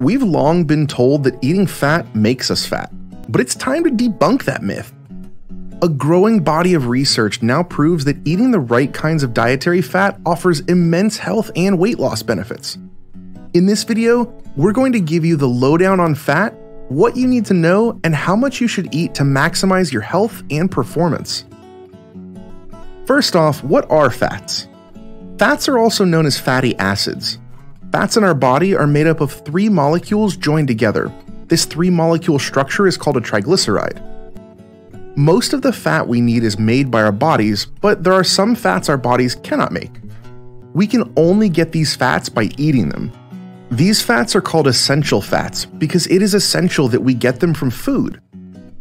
We've long been told that eating fat makes us fat, but it's time to debunk that myth. A growing body of research now proves that eating the right kinds of dietary fat offers immense health and weight loss benefits. In this video, we're going to give you the lowdown on fat, what you need to know, and how much you should eat to maximize your health and performance. First off, what are fats? Fats are also known as fatty acids. Fats in our body are made up of three molecules joined together. This three-molecule structure is called a triglyceride. Most of the fat we need is made by our bodies, but there are some fats our bodies cannot make. We can only get these fats by eating them. These fats are called essential fats because it is essential that we get them from food.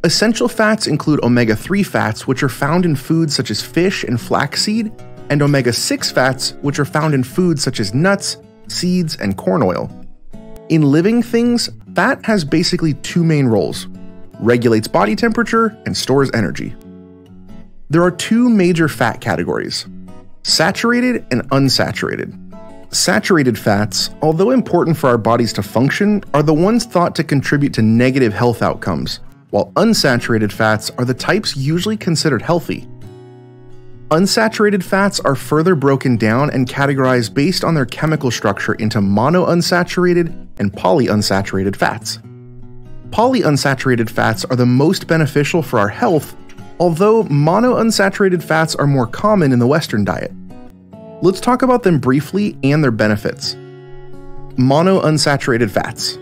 Essential fats include omega-3 fats, which are found in foods such as fish and flaxseed, and omega-6 fats, which are found in foods such as nuts, seeds, and corn oil. In living things, fat has basically two main roles: regulates body temperature and stores energy. There are two major fat categories: saturated and unsaturated. Saturated fats, although important for our bodies to function, are the ones thought to contribute to negative health outcomes, while unsaturated fats are the types usually considered healthy. Unsaturated fats are further broken down and categorized based on their chemical structure into monounsaturated and polyunsaturated fats. Polyunsaturated fats are the most beneficial for our health, although monounsaturated fats are more common in the Western diet. Let's talk about them briefly and their benefits. Monounsaturated fats.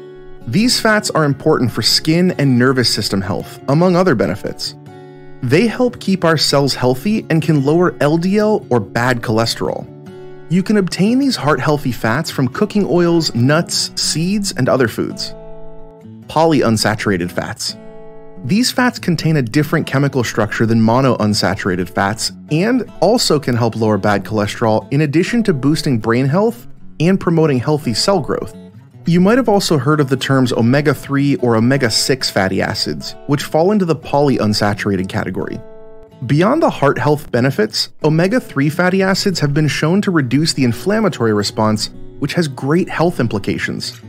These fats are important for skin and nervous system health, among other benefits. They help keep our cells healthy and can lower LDL or bad cholesterol. You can obtain these heart-healthy fats from cooking oils, nuts, seeds, and other foods. Polyunsaturated fats. These fats contain a different chemical structure than monounsaturated fats and also can help lower bad cholesterol in addition to boosting brain health and promoting healthy cell growth. You might have also heard of the terms omega-3 or omega-6 fatty acids, which fall into the polyunsaturated category. Beyond the heart health benefits, omega-3 fatty acids have been shown to reduce the inflammatory response, which has great health implications.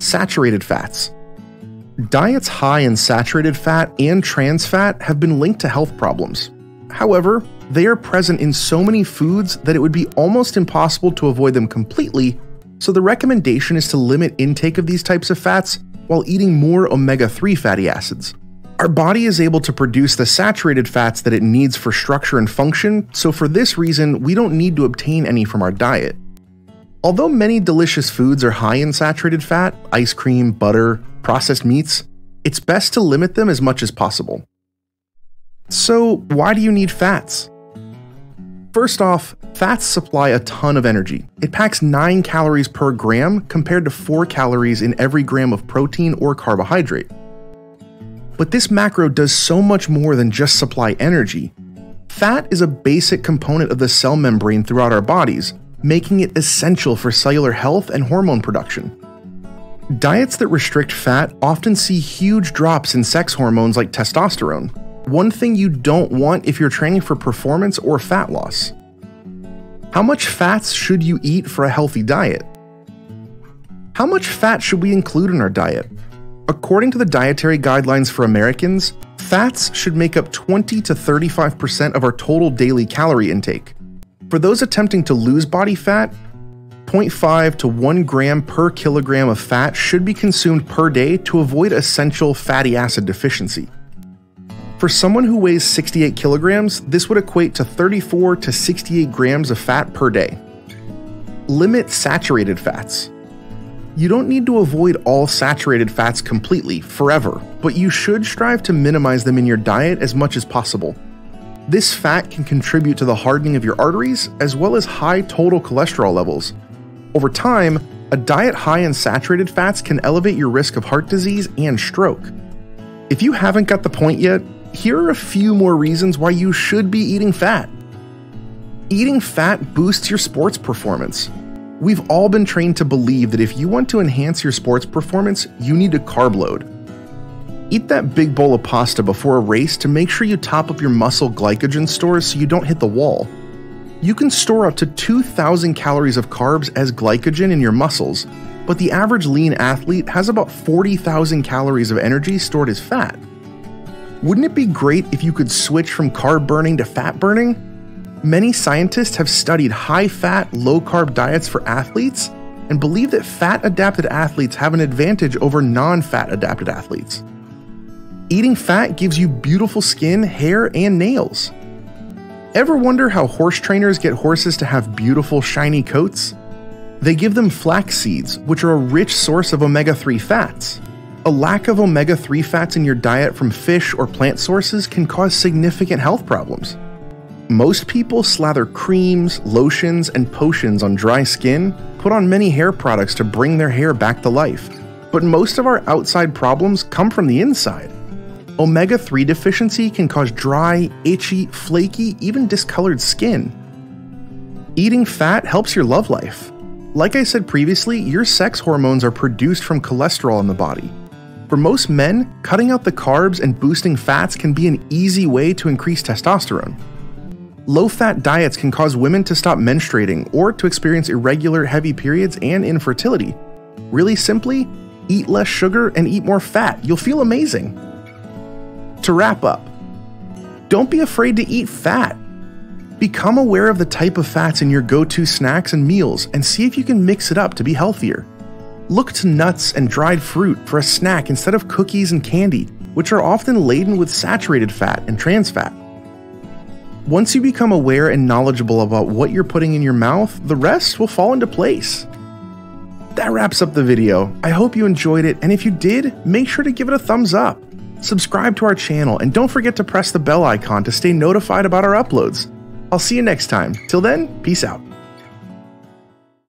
Saturated fats. Diets high in saturated fat and trans fat have been linked to health problems. However, they are present in so many foods that it would be almost impossible to avoid them completely, so the recommendation is to limit intake of these types of fats while eating more omega-3 fatty acids. Our body is able to produce the saturated fats that it needs for structure and function, so for this reason, we don't need to obtain any from our diet. Although many delicious foods are high in saturated fat, ice cream, butter, processed meats, it's best to limit them as much as possible. So why do you need fats? First off, fats supply a ton of energy. It packs 9 calories per gram compared to 4 calories in every gram of protein or carbohydrate. But this macro does so much more than just supply energy. Fat is a basic component of the cell membrane throughout our bodies, making it essential for cellular health and hormone production. Diets that restrict fat often see huge drops in sex hormones like testosterone, one thing you don't want if you're training for performance or fat loss. How much fats should you eat for a healthy diet? How much fat should we include in our diet? According to the Dietary Guidelines for Americans, fats should make up 20 to 35% of our total daily calorie intake. For those attempting to lose body fat, 0.5 to 1 gram per kilogram of fat should be consumed per day to avoid essential fatty acid deficiency. For someone who weighs 68 kilograms, this would equate to 34 to 68 grams of fat per day. Limit saturated fats. You don't need to avoid all saturated fats completely, forever, but you should strive to minimize them in your diet as much as possible. This fat can contribute to the hardening of your arteries as well as high total cholesterol levels. Over time, a diet high in saturated fats can elevate your risk of heart disease and stroke. If you haven't got the point yet, here are a few more reasons why you should be eating fat. Eating fat boosts your sports performance. We've all been trained to believe that if you want to enhance your sports performance, you need to carb load. Eat that big bowl of pasta before a race to make sure you top up your muscle glycogen stores so you don't hit the wall. You can store up to 2,000 calories of carbs as glycogen in your muscles, but the average lean athlete has about 40,000 calories of energy stored as fat. Wouldn't it be great if you could switch from carb burning to fat burning? Many scientists have studied high-fat, low-carb diets for athletes and believe that fat-adapted athletes have an advantage over non-fat-adapted athletes. Eating fat gives you beautiful skin, hair, and nails. Ever wonder how horse trainers get horses to have beautiful, shiny coats? They give them flax seeds, which are a rich source of omega-3 fats. A lack of omega-3 fats in your diet from fish or plant sources can cause significant health problems. Most people slather creams, lotions, and potions on dry skin, put on many hair products to bring their hair back to life. But most of our outside problems come from the inside. Omega-3 deficiency can cause dry, itchy, flaky, even discolored skin. Eating fat helps your love life. Like I said previously, your sex hormones are produced from cholesterol in the body. For most men, cutting out the carbs and boosting fats can be an easy way to increase testosterone. Low-fat diets can cause women to stop menstruating or to experience irregular, heavy periods and infertility. Really simply, eat less sugar and eat more fat. You'll feel amazing. To wrap up, don't be afraid to eat fat. Become aware of the type of fats in your go-to snacks and meals and see if you can mix it up to be healthier. Look to nuts and dried fruit for a snack instead of cookies and candy, which are often laden with saturated fat and trans fat. Once you become aware and knowledgeable about what you're putting in your mouth, the rest will fall into place. That wraps up the video. I hope you enjoyed it, and if you did, make sure to give it a thumbs up. Subscribe to our channel, and don't forget to press the bell icon to stay notified about our uploads. I'll see you next time. Till then, peace out.